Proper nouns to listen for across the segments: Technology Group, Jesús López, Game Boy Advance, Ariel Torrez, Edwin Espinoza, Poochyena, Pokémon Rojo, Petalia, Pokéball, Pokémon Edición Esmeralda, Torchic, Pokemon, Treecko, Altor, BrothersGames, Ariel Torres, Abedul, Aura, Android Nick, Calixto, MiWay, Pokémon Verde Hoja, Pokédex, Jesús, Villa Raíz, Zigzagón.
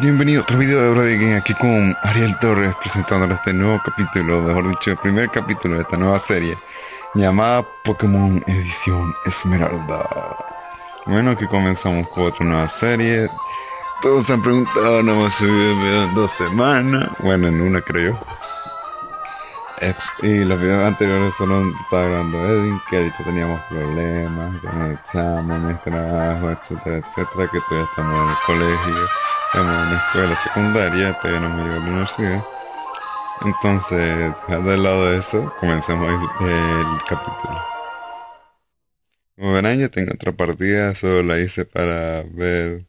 Bienvenido a otro video de BrothersGames, aquí con Ariel Torres presentándole este nuevo capítulo, mejor dicho, el primer capítulo de esta nueva serie llamada Pokémon Edición Esmeralda. Bueno, aquí comenzamos con otra nueva serie. Todos se han preguntado, no hemos subido el video en 2 semanas. Bueno, en una creo yo. Y los videos anteriores solo estaba grabando Edwin, que ahorita teníamos problemas con exámenes, trabajo, etcétera, etcétera, que todavía estamos en el colegio. Estamos en la escuela secundaria, todavía no me llevo a la universidad. Entonces, dejando de lado eso, comenzamos el capítulo. Como verán, ya tengo otra partida, solo la hice para ver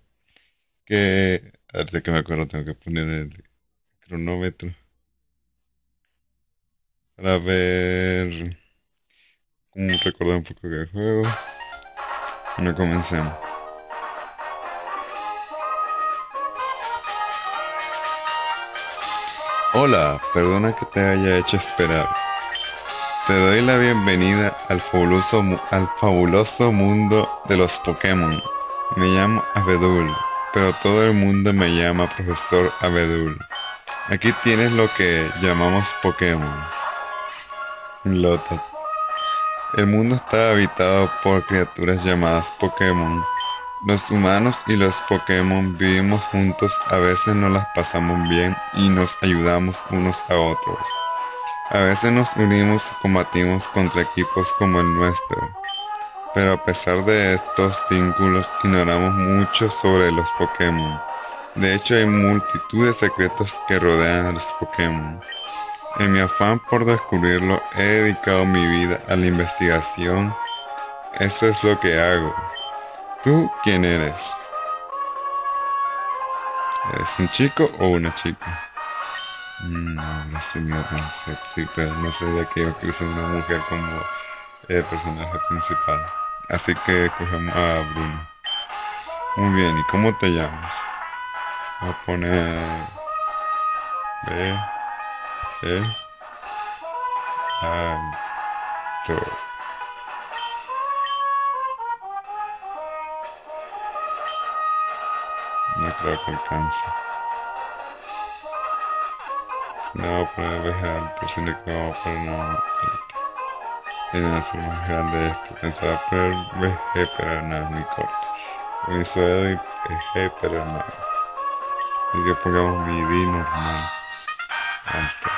que... A ver, de que me acuerdo, tengo que poner el cronómetro. Para ver... Como recordar un poco del juego. Bueno, comencemos. Hola, perdona que te haya hecho esperar. Te doy la bienvenida al fabuloso mundo de los Pokémon. Me llamo Abedul, pero todo el mundo me llama Profesor Abedul. Aquí tienes lo que llamamos Pokémon. Lota. El mundo está habitado por criaturas llamadas Pokémon. Los humanos y los Pokémon vivimos juntos, a veces nos las pasamos bien y nos ayudamos unos a otros. A veces nos unimos y combatimos contra equipos como el nuestro. Pero a pesar de estos vínculos, ignoramos mucho sobre los Pokémon. De hecho, hay multitud de secretos que rodean a los Pokémon. En mi afán por descubrirlo, he dedicado mi vida a la investigación. Eso es lo que hago. ¿Tú quién eres? ¿Eres un chico o una chica? No sé, mira, no sé de qué utiliza una mujer como personaje principal. Así que escogemos a Bruno. Muy bien, ¿y cómo te llamas? Voy a poner... B... C... A... Todo. No creo que alcance. No voy a poner vegetal, pero si no vamos a poner no. Tienen que hacer más grande esto. Pensaba poner VG, pero no es muy corto. Mi sueldo y VG, pero no. Así que pongamos mi ID normal. Alto.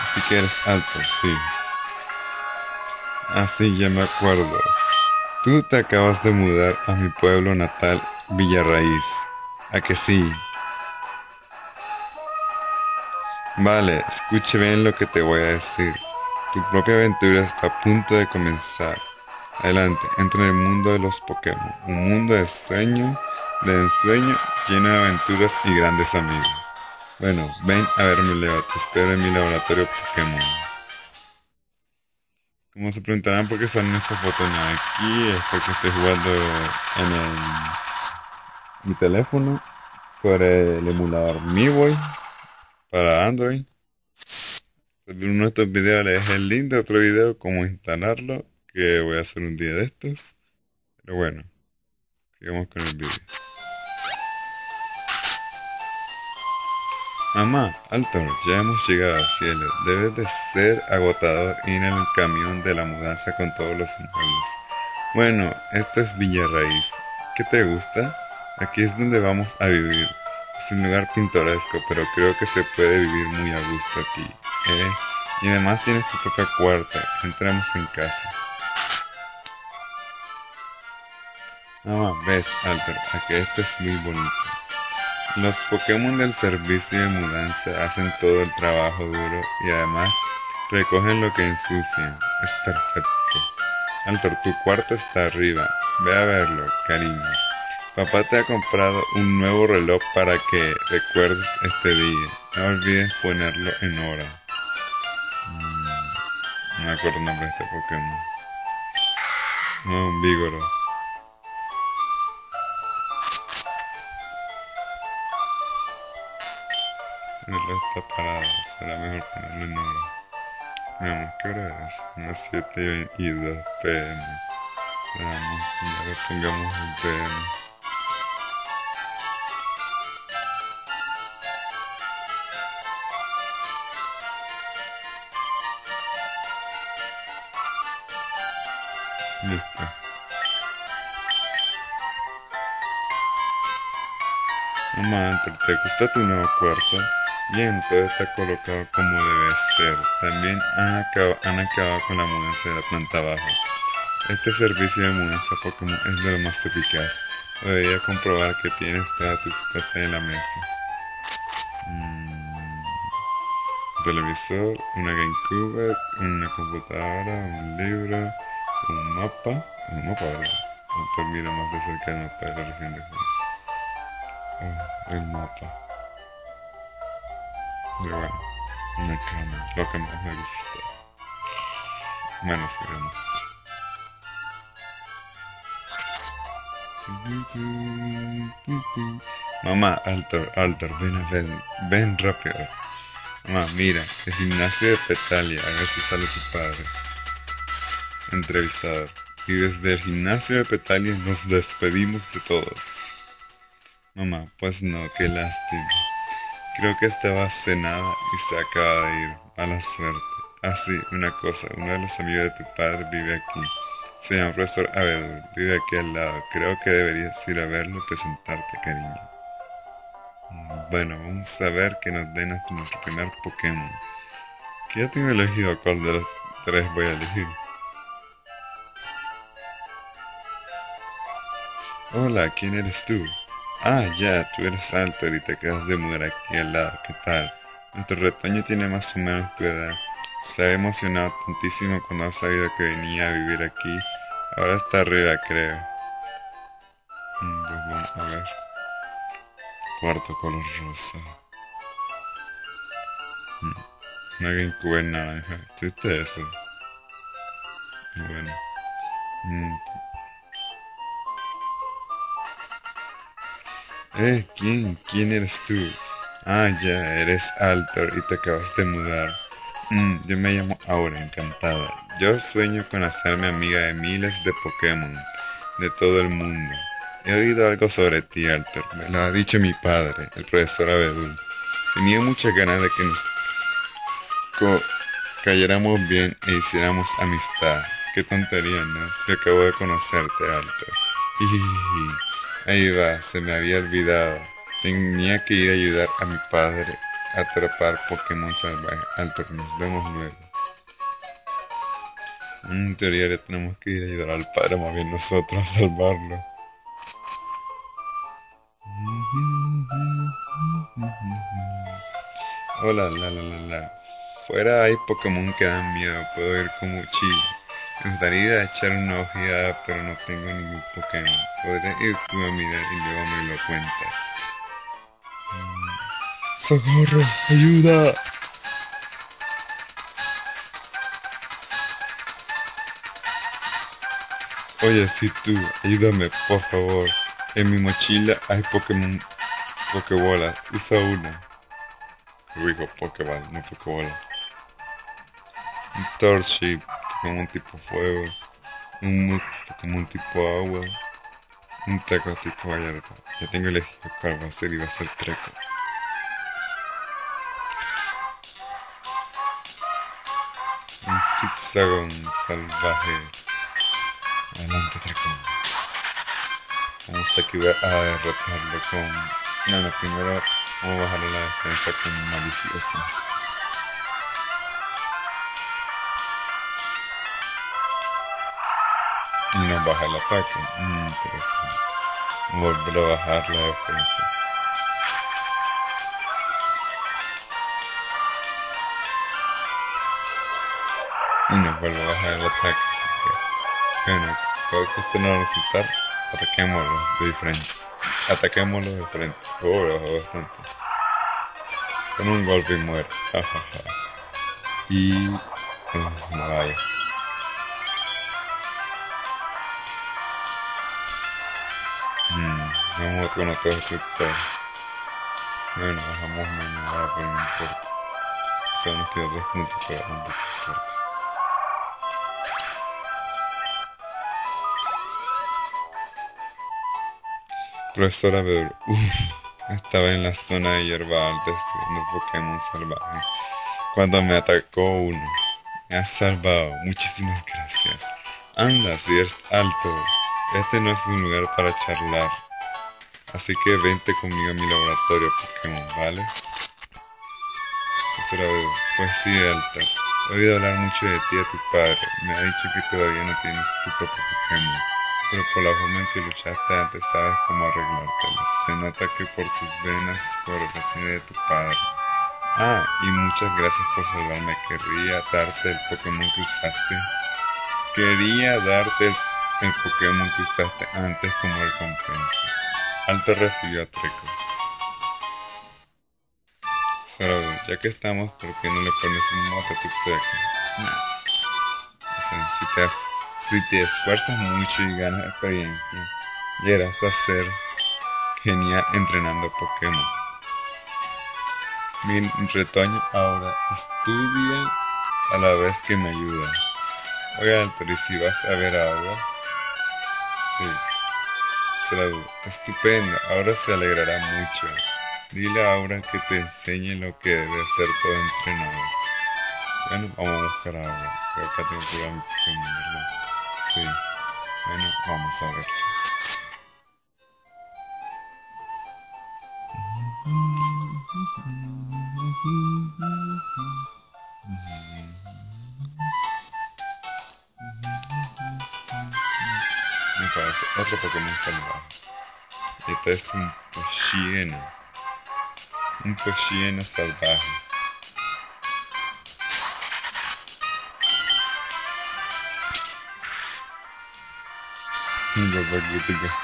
Así que eres alto, sí. Así ya me acuerdo. Tú te acabas de mudar a mi pueblo natal, Villa Raíz. ¿A que sí? Vale, escuche bien lo que te voy a decir. Tu propia aventura está a punto de comenzar. Adelante, entra en el mundo de los Pokémon. Un mundo de ensueño, lleno de aventuras y grandes amigos. Bueno, ven a verme, Leo. Te espero en mi laboratorio Pokémon. Como se preguntarán por qué salen estos botones aquí, es porque estoy jugando en mi teléfono por el emulador MiWay para Android. Uno de estos videos les dejé el link de otro video cómo instalarlo, que voy a hacer un día de estos. Pero bueno, sigamos con el video. Mamá, Alton, ya hemos llegado al cielo. Debes de ser agotador ir en el camión de la mudanza con todos los enjuagos. Bueno, esto es Villa Raíz. ¿Qué te gusta? Aquí es donde vamos a vivir. Es un lugar pintoresco, pero creo que se puede vivir muy a gusto aquí. Y además tienes tu propia cuarta. Entramos en casa. Mamá, ves, Alton, aquí esto es muy bonito. Los Pokémon del servicio de mudanza hacen todo el trabajo duro y además recogen lo que ensucian. Es perfecto. Altor, tu cuarto está arriba. Ve a verlo, cariño. Papá te ha comprado un nuevo reloj para que recuerdes este día. No olvides ponerlo en hora. No me acuerdo el nombre de este Pokémon. No, un Vígoro. El reloj está parado, será mejor ponerlo en hora. Veamos, ¿qué hora es? 7:22 p.m. Veamos, ya le pongamos el p.m. Listo. Vamos a ajustar tu nuevo cuerpo. Bien, todo está colocado como debe ser. También han acabado con la mudanza de la planta abajo. Este servicio de mudanza Pokémon es de lo más eficaz. Debería comprobar que tienes toda tu situación en la mesa. Televisor, una GameCube, una computadora, un libro, un mapa. Un mapa, ¿verdad? No te miro más de cerca el mapa de la región de juego. El mapa. Pero bueno, una cama, lo que más me gusta. Bueno, sigamos. Mamá, Alter, ven rápido. Mamá, mira, el gimnasio de Petalia, a ver si sale tu padre. Entrevistador. Y desde el gimnasio de Petalia nos despedimos de todos. Mamá, pues no, qué lástima. Creo que estaba cenada y se acaba de ir. Mala suerte. Ah sí, una cosa, uno de los amigos de tu padre vive aquí. Se llama profesor Abedul, vive aquí al lado. Creo que deberías ir a verlo y presentarte, cariño. Bueno, vamos a ver que nos den hasta nuestro primer Pokémon. Que ya tengo elegido cuál de los tres voy a elegir. Hola, ¿quién eres tú? Ah, ya, tú eres alto y te acabas de mudar aquí al lado, ¿qué tal? Nuestro retoño tiene más o menos tu edad. Se ha emocionado tantísimo cuando ha sabido que venía a vivir aquí. Ahora está arriba, creo. Pues vamos a ver. Cuarto color rosa. Una GameCube naranja. ¿Existe eso? Bueno. ¿Quién eres tú? Ah, ya, eres Altor y te acabas de mudar. Yo me llamo Aura, encantada. Yo sueño con hacerme amiga de miles de Pokémon de todo el mundo. He oído algo sobre ti, Altor. Me lo ha dicho mi padre, el profesor Abedul. Tenía muchas ganas de que nos cayéramos bien e hiciéramos amistad. Qué tontería, ¿no? Si acabo de conocerte, Altor. Ahí va, se me había olvidado. Tenía que ir a ayudar a mi padre a atrapar Pokémon salvajes. Altor, nos vemos luego. En teoría le tenemos que ir a ayudar al padre, más bien nosotros, a salvarlo. Hola, Fuera hay Pokémon que dan miedo, puedo ir como chile. Me gustaría echar una ojeada, pero no tengo ningún Pokémon. Podré ir tú a mirar y luego me lo cuentas. ¡Socorro! ¡Ayuda! Oye, sí, tú, ayúdame, por favor. En mi mochila hay Pokémon... Pokébolas. Usa una. Digo, Pokéball, no Pokébola. Un Torchic. Pokémon tipo fuego, un Pokémon tipo agua, un Treecko tipo gallardo. Ya tengo elegido cuál va a ser y va a ser Treecko. Un Zigzagón salvaje. Adelante, Treecko. Vamos aquí a derrotarlo con... No, primero vamos a bajarle la defensa con malicioso. Y nos baja el ataque. Interesante. Volver a bajar la defensa. Y nos vuelve a bajar el ataque. Bueno, todo esto no va a resultar. Ataquémoslo de frente. Oh, lo bajó bastante. Con un golpe y muere. Y... no vaya. Vamos con otro destructor. Bueno, bajamos menos ahora, pero no importa. Solo nos quedan 3 puntos para un destructor. Profesora Pedro. Estaba en la zona de hierba alta estudiando Pokémon salvajes cuando me atacó uno. Me has salvado. Muchísimas gracias. Anda, si eres alto. Este no es un lugar para charlar. Así que vente conmigo a mi laboratorio Pokémon, ¿vale? Otra vez, pues sí, alta. He oído hablar mucho de ti a tu padre. Me ha dicho que todavía no tienes tu propio Pokémon. Pero por la forma en que luchaste antes sabes cómo arreglártelo. Se nota que por tus venas corre la sangre de tu padre. Ah, y muchas gracias por salvarme. Quería darte el Pokémon que usaste. Quería darte el Pokémon que usaste antes como recompensa. Alto recibió a Treecko. Pero ya que estamos, ¿por qué no le pones un mote a tu Treecko? O sea, si te esfuerzas mucho y ganas experiencia, llegarás a ser genial entrenando Pokémon. Mi retoño ahora estudia a la vez que me ayuda. Oigan, pero si vas a ver a Aura, sí, se la duda. Estupendo, Aura se alegrará mucho. Dile a Aura que te enseñe lo que debe hacer todo entrenador. Bueno, vamos a buscar a Aura. Pero acá tengo que ir a mi Pokémon, ¿verdad? Sí. Bueno, vamos a ver. Me parece otro Pokémon salvaje. Este es un Poochyena. Un Poochyena salvaje. Yo voy a criticar.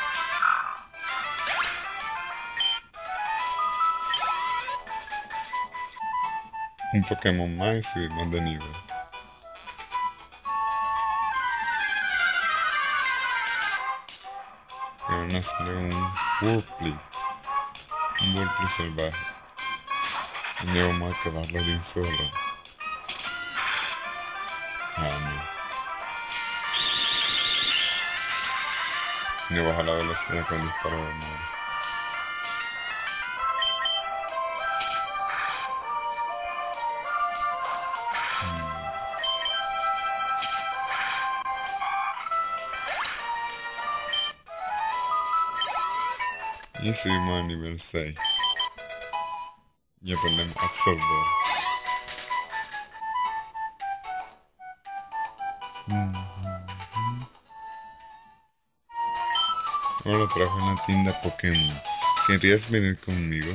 Un Pokémon más y subimos de nivel. Pero nos sale un Wurply. Un Wurply salvaje. Y vamos a acabarlo de un solo. No. Me baja la velocidad con el disparo de nuevo. Y subimos a nivel 6. Y aprendemos a absorber. Ahora lo trajo en la tienda Pokémon. ¿Querías venir conmigo?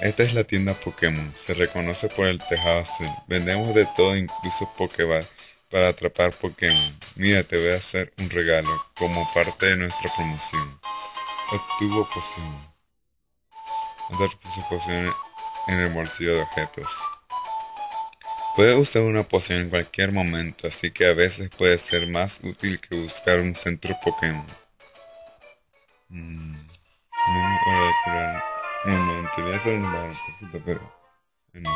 Esta es la tienda Pokémon. Se reconoce por el tejado azul. Vendemos de todo, incluso Pokéball, para atrapar Pokémon. Mira, te voy a hacer un regalo como parte de nuestra promoción. Obtuvo poción. Otras pociones en el bolsillo de objetos. Puedes usar una poción en cualquier momento, así que a veces puede ser más útil que buscar un centro Pokémon. No, debería ser un lugar un poquito, pero... no.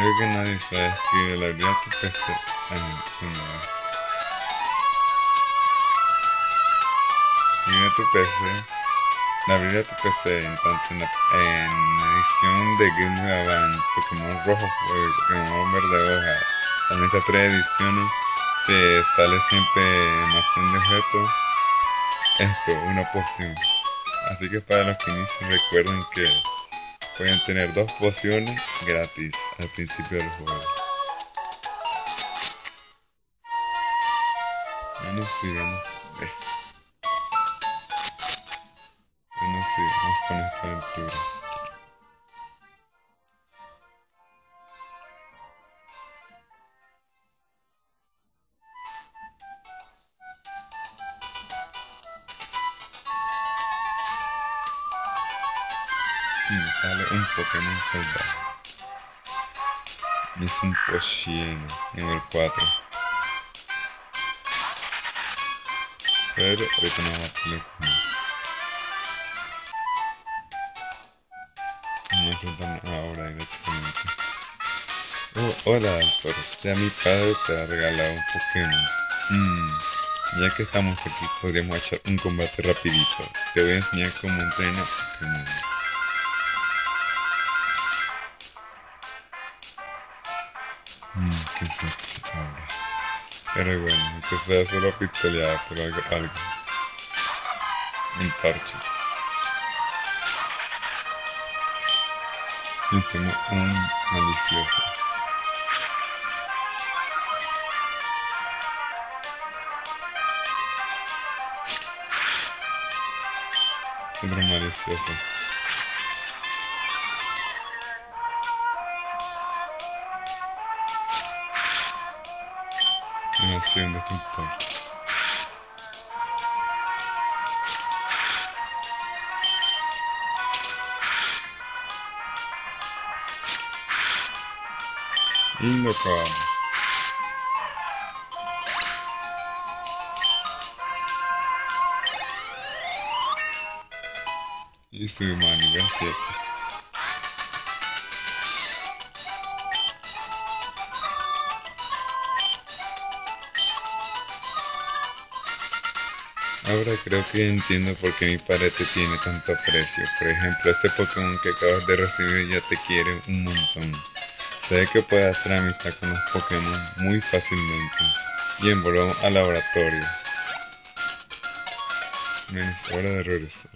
Creo que nadie sabe que la vida te peste a nada. La vida te peste entonces en la edición de Game Boy Advance, Pokémon Rojo, Pokémon Verde Hoja. En estas tres ediciones te sale siempre más un objeto. Esto, una poción. Así que para los que inician, recuerden que pueden tener dos pociones gratis al principio del juego. Bueno, sigamos con esta aventura. Sale un Pokémon salvaje. Es un Poochyena, nivel 4. Pero ahorita no va a tener como. No enfrentan ahora directamente. Oh, hola, Torres. Ya mi padre te ha regalado un Pokémon. Ya que estamos aquí, podríamos echar un combate rapidito. Te voy a enseñar cómo entrena Pokémon. Qué fácil ahora. Pero bueno, que sea solo pistoleada, pero algo. Un Torchic. Hicimos un malicioso. Otro malicioso. Y así un destructor. Y lo acabamos. Y soy humano, nivel 7. Ahora creo que entiendo por qué mi padre te tiene tanto aprecio. Por ejemplo, ese Pokémon que acabas de recibir ya te quiere un montón. Sé que puedes hacer amistad con los Pokémon muy fácilmente. Bien, volvamos al laboratorio. Menos hora de regresar.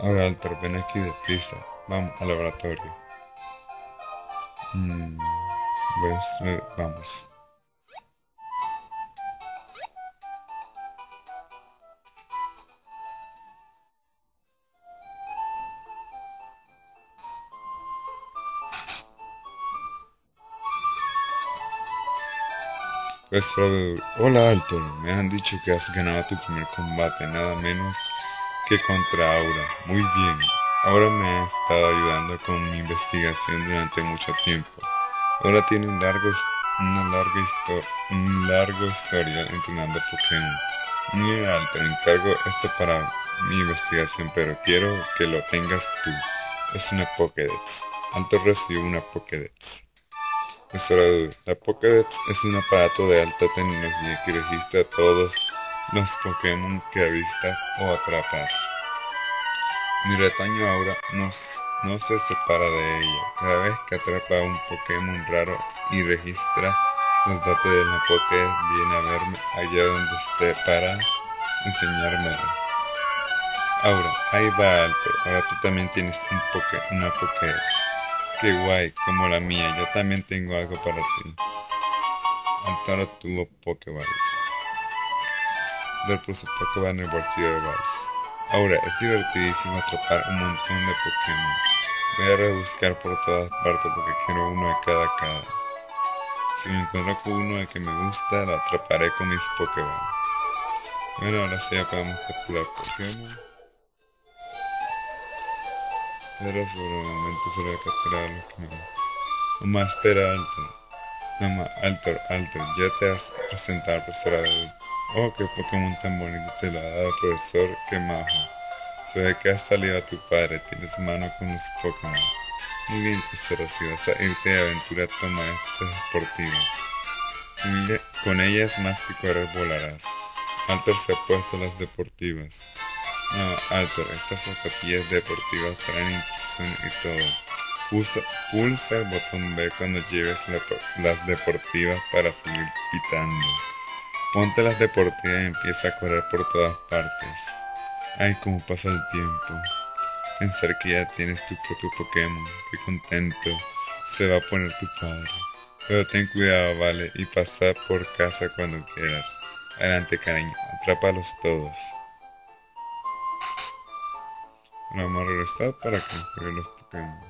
Ahora, Altor, ven aquí deprisa. Vamos al laboratorio. Pues, vamos. Hola Altor, me han dicho que has ganado tu primer combate, nada menos que contra Aura. Muy bien, Aura me ha estado ayudando con mi investigación durante mucho tiempo. Ahora tiene una larga historia entrenando Pokémon. Mira Altor, encargo esto para mi investigación, pero quiero que lo tengas tú. Es una Pokédex. Altor recibió una Pokédex. La Pokédex es un aparato de alta tecnología que registra todos los Pokémon que avistas o atrapas. Mi retaño ahora no se separa de ella. Cada vez que atrapa un Pokémon raro y registra los datos de la Pokédex, viene a verme allá donde esté para enseñármelo. Ahora, ahí va Altor. Ahora tú también tienes una Pokédex. Qué guay, como la mía, yo también tengo algo para ti. Altor tuvo Pokéballs. Altor puso Pokéball en el bolsillo de Balls. Ahora, es divertidísimo atrapar un montón de Pokémon. Voy a rebuscar por todas partes porque quiero uno de cada. Si me encuentro con uno de que me gusta, lo atraparé con mis Pokéballs. Bueno, ahora sí ya podemos capturar Pokémon. Pero sobre el momento se lo he capturado a los que me... Mamá, espera, Altor. Mamá, Altor, ya te has presentado al profesor Abedul. Oh, qué Pokémon tan bonito te lo ha dado el profesor, qué majo. Se ve que has salido a tu padre, tienes mano con los Pokémon. Muy bien, tesoro, si vas a irte de aventura, toma estas esportivas. Con ellas más que correr volarás. Altor se ha puesto las deportivas. No, Altor, estas zapatillas deportivas traen instrucciones y todo. Pulsa el botón B cuando lleves las deportivas para seguir pitando. Ponte las deportivas y empieza a correr por todas partes. Ay, cómo pasa el tiempo. En cerquilla tienes tu propio Pokémon. Qué contento se va a poner tu padre. Pero ten cuidado, vale, y pasa por casa cuando quieras. Adelante, cariño, atrápalos todos. Ahora vamos a regresar para construir los Pokémon.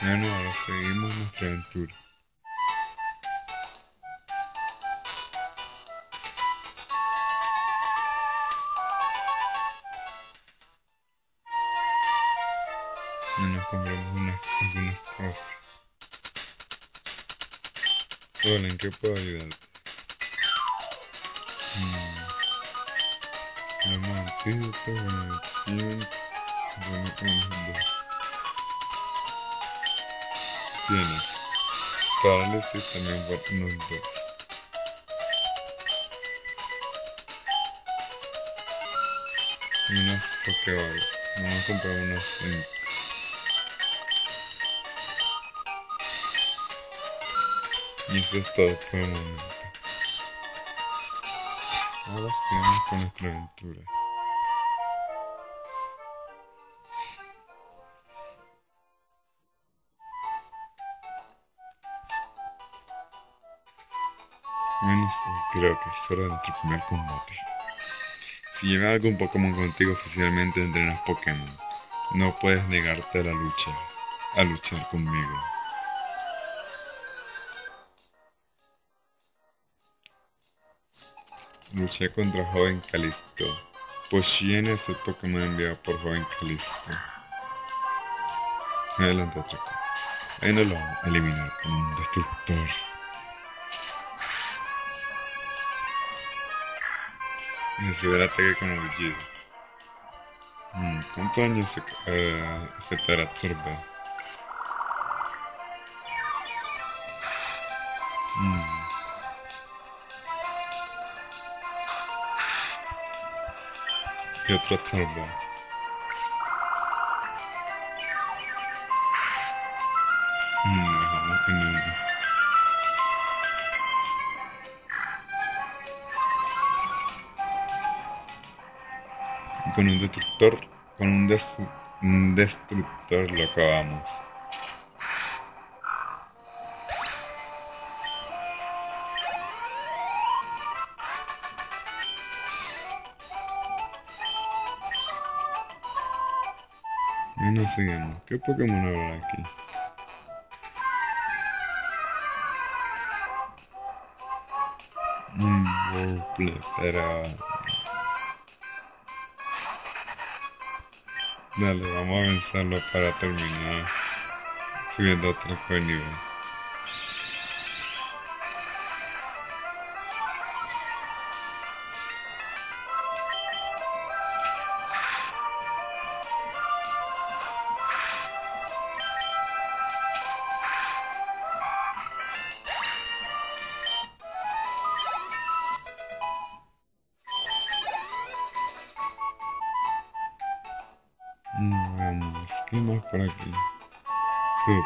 Bueno, ahora seguimos nuestra aventura. comprar algunas cosas. Bueno, ¿en qué puedo ayudarte? La mantita, la piel, tienes parálisis también para unos dos. Unas Pokéballs. Vamos a comprar unas en... Y eso es todo por el momento. Ahora seguimos con nuestra aventura. Menos creo que es hora de nuestro primer combate. Si lleva algún Pokémon contigo oficialmente entrenas Pokémon. No puedes negarte a la lucha, a luchar conmigo. Luché contra joven Calixto. Poochyena es el Pokémon enviado por joven Calixto. Adelante, Treecko. Ahí no lo vamos a eliminar con un destructor. Recibir ataque con aullido. ¿Cuántos años se te absorbe? ¿Qué otro absorbe? No tengo. Con un destructor lo acabamos. Y nos seguimos. ¿Qué Pokémon habrá aquí? Un Bowble, pero... Dale, vamos a avanzarlo para terminar subiendo otro nivel.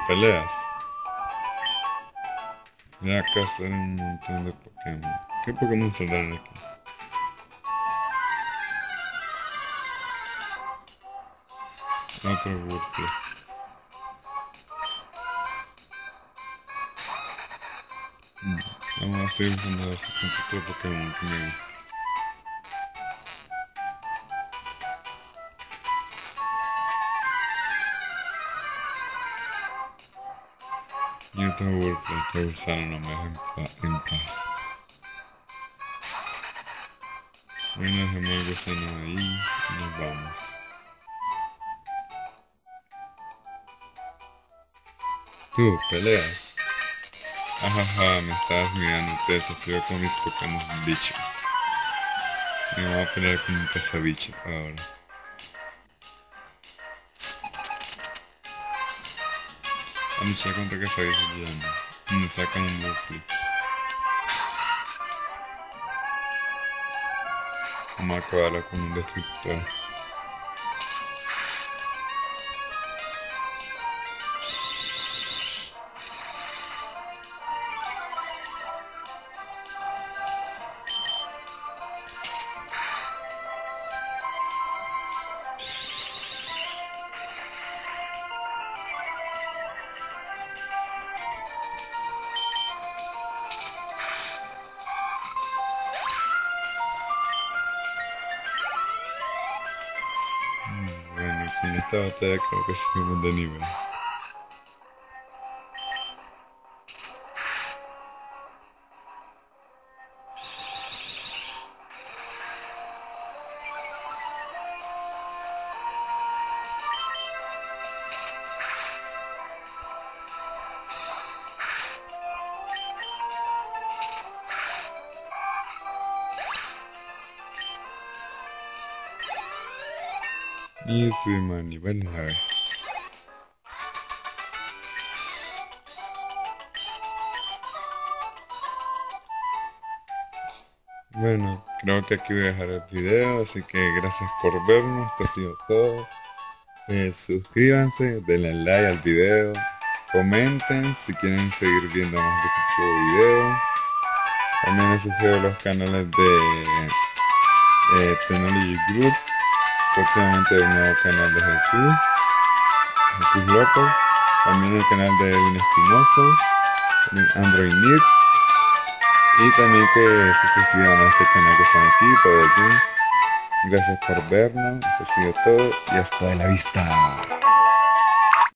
Peleas. Ya acá salen un montón de Pokémon. ¿Qué Pokémon saldrán aquí? Otro bucle. Vamos a seguir usando esos tipos de Pokémon conmigo. Y otro golpe que usaron no me dejan en paz. Bueno, dejemos el gusano ahí y nos vamos. Tú, peleas. Ajaja, me estabas mirando, te desafío con mis Pokémon bichos. Me voy a pelear con un cazabicho ahora. A luchar contra que se llama. Me sacan un bucle. Vamos a acabarla con un destructor. Esta batalla creo que subimos de nivel. Y Freeman, y bueno, a ver. Bueno, creo que aquí voy a dejar el video, así que gracias por vernos, esto ha sido todo. Suscríbanse, denle like al video, comenten si quieren seguir viendo más de este tipo de videos. También les sugiero los canales de Technology Group, próximamente el nuevo canal de Jesús, Jesús López, también el canal de Edwin Espinoza, también Android Nick, y también que se suscriban a este canal que están aquí, todo aquí. Gracias por vernos, esto ha sido todo y hasta la vista.